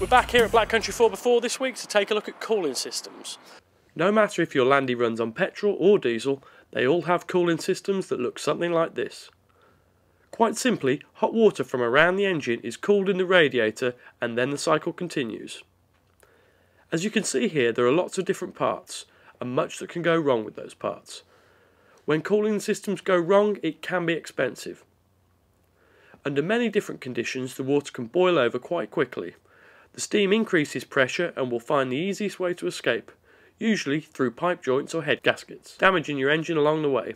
We're back here at Black Country 4x4 this week to take a look at cooling systems. No matter if your Landy runs on petrol or diesel, they all have cooling systems that look something like this. Quite simply, hot water from around the engine is cooled in the radiator and then the cycle continues. As you can see here, there are lots of different parts and much that can go wrong with those parts. When cooling systems go wrong, it can be expensive. Under many different conditions, the water can boil over quite quickly. The steam increases pressure and will find the easiest way to escape, usually through pipe joints or head gaskets, damaging your engine along the way.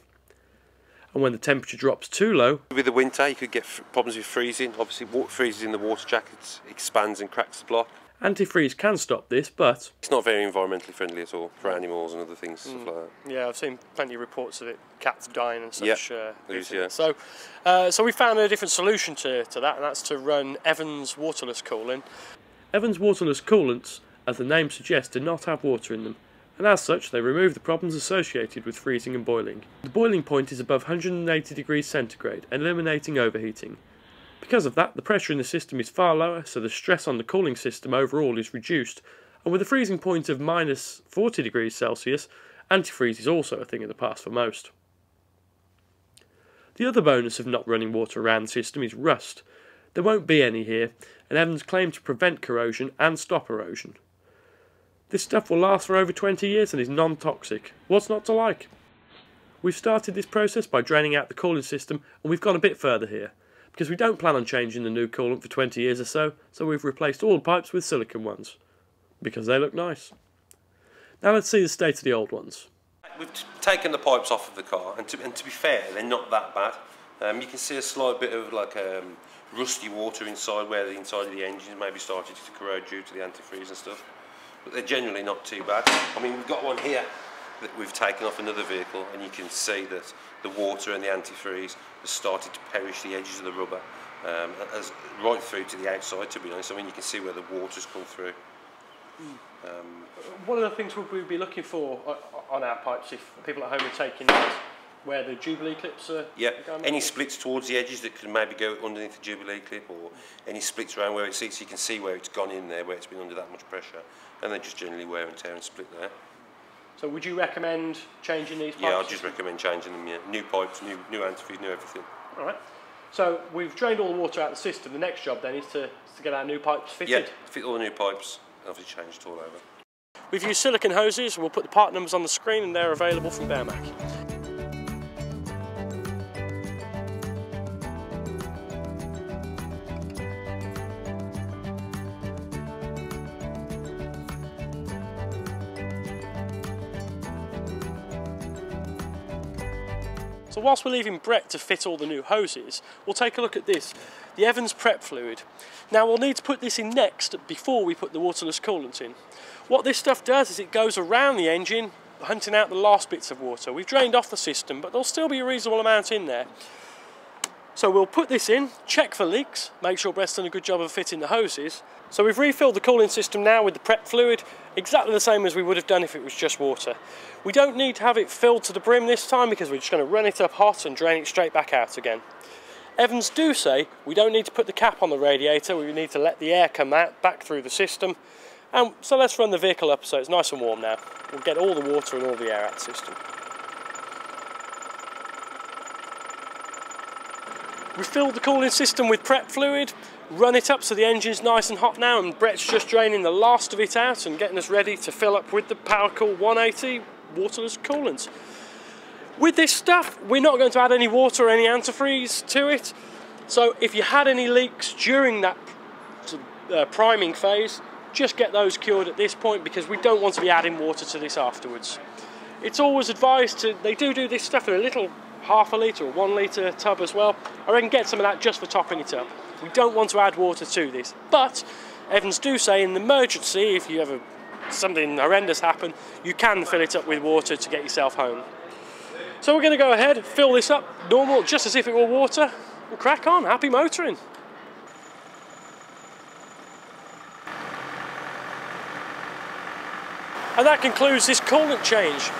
And when the temperature drops too low... With the winter you could get problems with freezing. Obviously water freezes in the water jackets, expands and cracks the block. Antifreeze can stop this, but... It's not very environmentally friendly at all for animals and other things, stuff like that. Yeah, I've seen plenty of reports of it, cats dying and such. Yep. So we found a different solution to that, and that's to run Evans Waterless Coolant. Evans Waterless Coolants, as the name suggests, do not have water in them, and as such they remove the problems associated with freezing and boiling. The boiling point is above 180 degrees centigrade, eliminating overheating. Because of that, the pressure in the system is far lower, so the stress on the cooling system overall is reduced, and with a freezing point of minus 40 degrees Celsius, antifreeze is also a thing of the past for most. The other bonus of not running water around the system is rust. There won't be any here, and Evans claimed to prevent corrosion and stop erosion. This stuff will last for over 20 years and is non-toxic. What's not to like? We've started this process by draining out the cooling system, and we've gone a bit further here, because we don't plan on changing the new coolant for 20 years or so, so we've replaced all pipes with silicone ones, because they look nice. Now let's see the state of the old ones. We've taken the pipes off of the car, and to be fair, they're not that bad. You can see a slight bit of like rusty water inside where the inside of the engine maybe started to corrode due to the antifreeze and stuff, but they're generally not too bad. I mean, we've got one here that we've taken off another vehicle, and you can see that the water and the antifreeze has started to perish the edges of the rubber right through to the outside, to be honest. I mean, you can see where the water's come through. One of the things we'll be looking for on our pipes, if people at home are taking notes, where the Jubilee clips are? Yeah, any splits towards the edges that could maybe go underneath the Jubilee clip, or any splits around where it sits, you can see where it's gone in there, where it's been under that much pressure, and then just generally wear and tear and split there. So would you recommend changing these pipes? Yeah, I'd just recommend changing them, yeah. New pipes, new antifreeze, new everything. All right. So we've drained all the water out of the system. The next job then is to get our new pipes fitted? Yeah, fit all the new pipes, obviously change it all over. We've used silicone hoses, and we'll put the part numbers on the screen, and they're available from Bearmach. So whilst we're leaving Brett to fit all the new hoses, we'll take a look at this, the Evans prep fluid. Now we'll need to put this in next before we put the waterless coolant in. What this stuff does is it goes around the engine, hunting out the last bits of water. We've drained off the system, but there'll still be a reasonable amount in there. So we'll put this in, check for leaks, make sure Brett's done a good job of fitting the hoses. So we've refilled the cooling system now with the prep fluid, exactly the same as we would have done if it was just water. We don't need to have it filled to the brim this time, because we're just going to run it up hot and drain it straight back out again. Evans do say we don't need to put the cap on the radiator, we need to let the air come out back through the system. And so let's run the vehicle up so it's nice and warm now. We'll get all the water and all the air out of the system. We've filled the cooling system with prep fluid, run it up so the engine's nice and hot now, and Brett's just draining the last of it out and getting us ready to fill up with the PowerCool 180 waterless coolants. With this stuff, we're not going to add any water or any antifreeze to it, so if you had any leaks during that priming phase, just get those cured at this point, because we don't want to be adding water to this afterwards. It's always advised to, they do this stuff in a little half a litre or 1 litre tub as well. I reckon get some of that just for topping it up. We don't want to add water to this, but Evans do say in the emergency, if you ever something horrendous happen, you can fill it up with water to get yourself home. So we're going to go ahead, fill this up normal, just as if it were water, and crack on. Happy motoring. And that concludes this coolant change.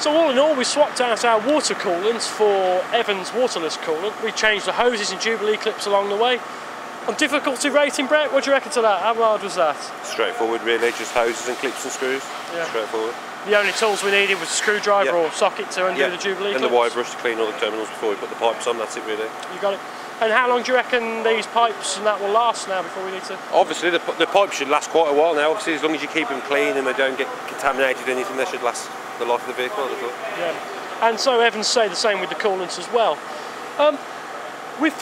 So all in all, we swapped out our water coolants for Evans waterless coolant. We changed the hoses and Jubilee clips along the way. On difficulty rating, Brett, what do you reckon to that? How hard was that? Straightforward really, just hoses and clips and screws. Yeah. Straightforward. The only tools we needed was a screwdriver or socket to undo the Jubilee clips. And the wire brush to clean all the terminals before we put the pipes on, that's it really. You got it. And how long do you reckon these pipes and that will last now before we need to...? Obviously the pipes should last quite a while now, obviously as long as you keep them clean and they don't get contaminated or anything, they should last the life of the vehicle, I thought. Yeah. And so Evans say the same with the coolants as well. We've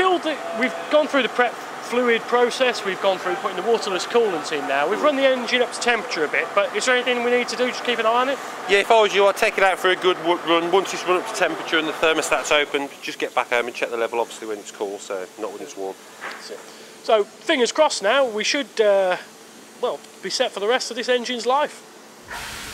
gone through the prep fluid process, we've gone through putting the waterless coolant in now, we've run the engine up to temperature a bit, but is there anything we need to do to keep an eye on it? Yeah, if I was you, I'd take it out for a good run. Once it's run up to temperature and the thermostat's open, just get back home and check the level, obviously when it's cool, so not when it's warm. So fingers crossed now, we should, well, be set for the rest of this engine's life.